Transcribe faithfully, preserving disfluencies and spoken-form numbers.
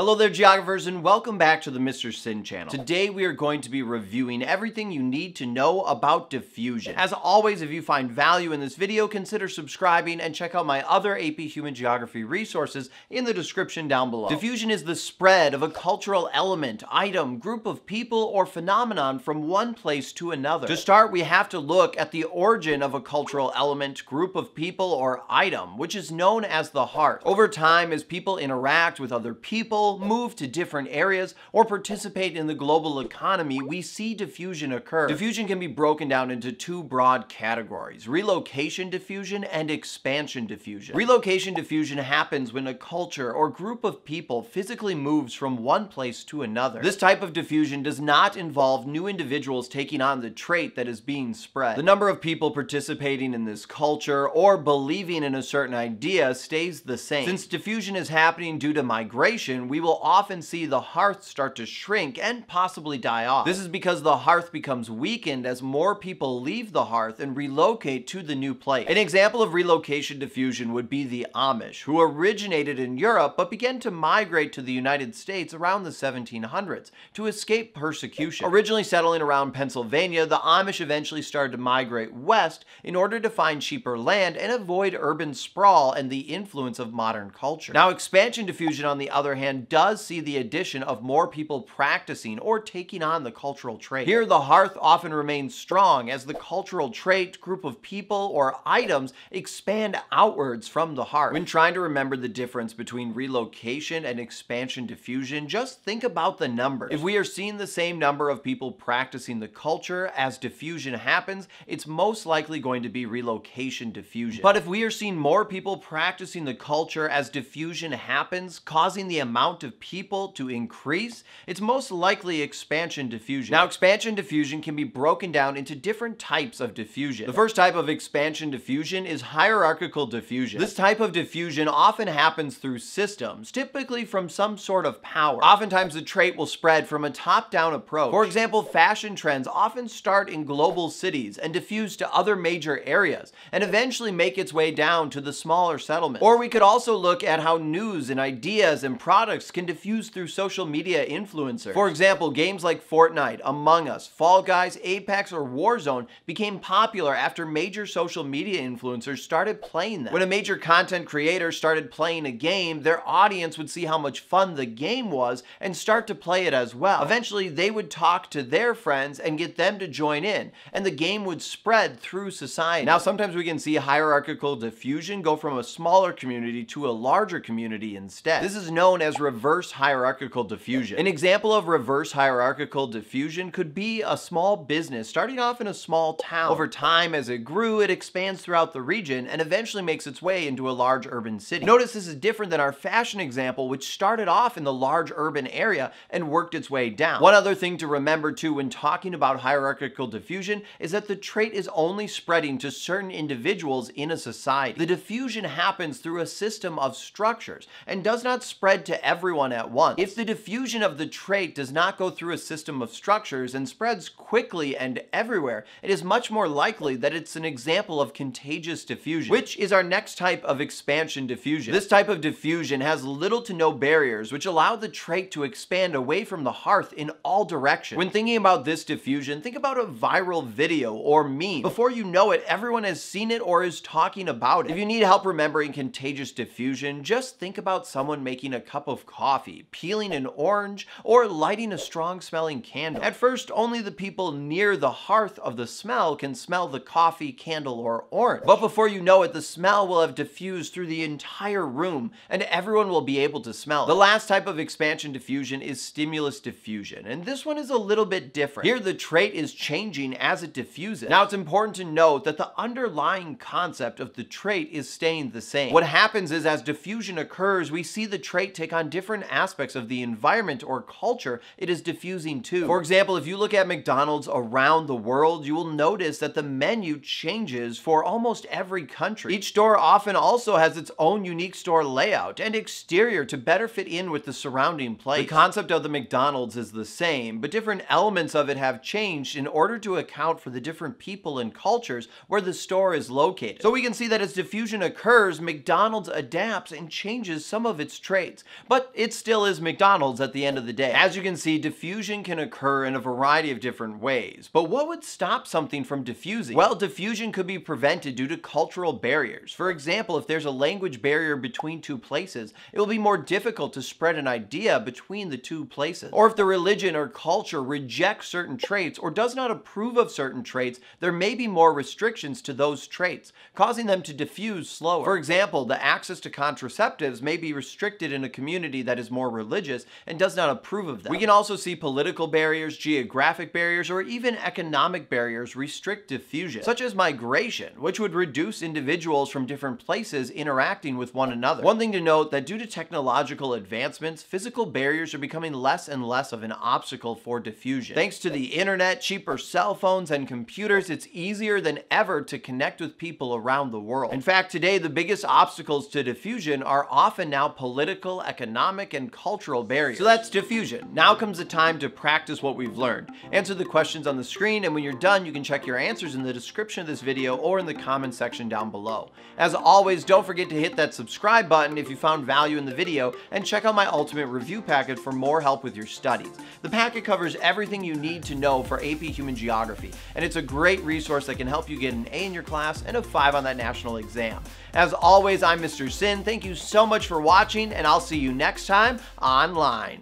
Hello there, geographers, and welcome back to the Mister Sin channel. Today we are going to be reviewing everything you need to know about diffusion. As always, if you find value in this video, consider subscribing and check out my other A P Human Geography resources in the description down below. Diffusion is the spread of a cultural element, item, group of people, or phenomenon from one place to another. To start, we have to look at the origin of a cultural element, group of people, or item, which is known as the heart. Over time, as people interact with other people, move to different areas, or participate in the global economy, we see diffusion occur. Diffusion can be broken down into two broad categories: relocation diffusion and expansion diffusion. Relocation diffusion happens when a culture or group of people physically moves from one place to another. This type of diffusion does not involve new individuals taking on the trait that is being spread. The number of people participating in this culture or believing in a certain idea stays the same. Since diffusion is happening due to migration, we We will often see the hearth start to shrink and possibly die off. This is because the hearth becomes weakened as more people leave the hearth and relocate to the new place. An example of relocation diffusion would be the Amish, who originated in Europe but began to migrate to the United States around the seventeen hundreds to escape persecution. Originally settling around Pennsylvania, the Amish eventually started to migrate west in order to find cheaper land and avoid urban sprawl and the influence of modern culture. Now, expansion diffusion, on the other hand, does see the addition of more people practicing or taking on the cultural trait. Here, the hearth often remains strong as the cultural trait, group of people, or items expand outwards from the hearth. When trying to remember the difference between relocation and expansion diffusion, just think about the numbers. If we are seeing the same number of people practicing the culture as diffusion happens, it's most likely going to be relocation diffusion. But if we are seeing more people practicing the culture as diffusion happens, causing the amount of people to increase, it's most likely expansion diffusion. Now, expansion diffusion can be broken down into different types of diffusion. The first type of expansion diffusion is hierarchical diffusion. This type of diffusion often happens through systems, typically from some sort of power. Oftentimes, the trait will spread from a top-down approach. For example, fashion trends often start in global cities and diffuse to other major areas, and eventually make its way down to the smaller settlements. Or we could also look at how news and ideas and products can diffuse through social media influencers. For example, games like Fortnite, Among Us, Fall Guys, Apex, or Warzone became popular after major social media influencers started playing them. When a major content creator started playing a game, their audience would see how much fun the game was and start to play it as well. Eventually, they would talk to their friends and get them to join in, and the game would spread through society. Now, sometimes we can see hierarchical diffusion go from a smaller community to a larger community instead. This is known as reverse Reverse hierarchical diffusion. An example of reverse hierarchical diffusion could be a small business starting off in a small town. Over time, as it grew, it expands throughout the region and eventually makes its way into a large urban city. Notice this is different than our fashion example, which started off in the large urban area and worked its way down. One other thing to remember too when talking about hierarchical diffusion is that the trait is only spreading to certain individuals in a society. The diffusion happens through a system of structures and does not spread to everyone Everyone at once. If the diffusion of the trait does not go through a system of structures and spreads quickly and everywhere, it is much more likely that it's an example of contagious diffusion, which is our next type of expansion diffusion. This type of diffusion has little to no barriers, which allow the trait to expand away from the hearth in all directions. When thinking about this diffusion, think about a viral video or meme. Before you know it, everyone has seen it or is talking about it. If you need help remembering contagious diffusion, just think about someone making a cup of coffee coffee, peeling an orange, or lighting a strong-smelling candle. At first, only the people near the hearth of the smell can smell the coffee, candle, or orange. But before you know it, the smell will have diffused through the entire room, and everyone will be able to smell it. The last type of expansion diffusion is stimulus diffusion, and this one is a little bit different. Here, the trait is changing as it diffuses. Now, it's important to note that the underlying concept of the trait is staying the same. What happens is, as diffusion occurs, we see the trait take on different aspects of the environment or culture it is diffusing to. For example, if you look at McDonald's around the world, you will notice that the menu changes for almost every country. Each store often also has its own unique store layout and exterior to better fit in with the surrounding place. The concept of the McDonald's is the same, but different elements of it have changed in order to account for the different people and cultures where the store is located. So we can see that as diffusion occurs, McDonald's adapts and changes some of its traits, but but it still is McDonald's at the end of the day. As you can see, diffusion can occur in a variety of different ways. But what would stop something from diffusing? Well, diffusion could be prevented due to cultural barriers. For example, if there's a language barrier between two places, it will be more difficult to spread an idea between the two places. Or if the religion or culture rejects certain traits or does not approve of certain traits, there may be more restrictions to those traits, causing them to diffuse slower. For example, the access to contraceptives may be restricted in a community that is more religious and does not approve of them. We can also see political barriers, geographic barriers, or even economic barriers restrict diffusion, such as migration, which would reduce individuals from different places interacting with one another. One thing to note that due to technological advancements, physical barriers are becoming less and less of an obstacle for diffusion. Thanks to the internet, cheaper cell phones, and computers, it's easier than ever to connect with people around the world. In fact, today the biggest obstacles to diffusion are often now political, economic, and cultural barriers. So that's diffusion. Now comes the time to practice what we've learned. Answer the questions on the screen, and when you're done, you can check your answers in the description of this video or in the comment section down below. As always, don't forget to hit that subscribe button if you found value in the video, and check out my ultimate review packet for more help with your studies. The packet covers everything you need to know for A P Human Geography, and it's a great resource that can help you get an A in your class and a five on that national exam. As always, I'm Mister Sin. Thank you so much for watching, and I'll see you next time online.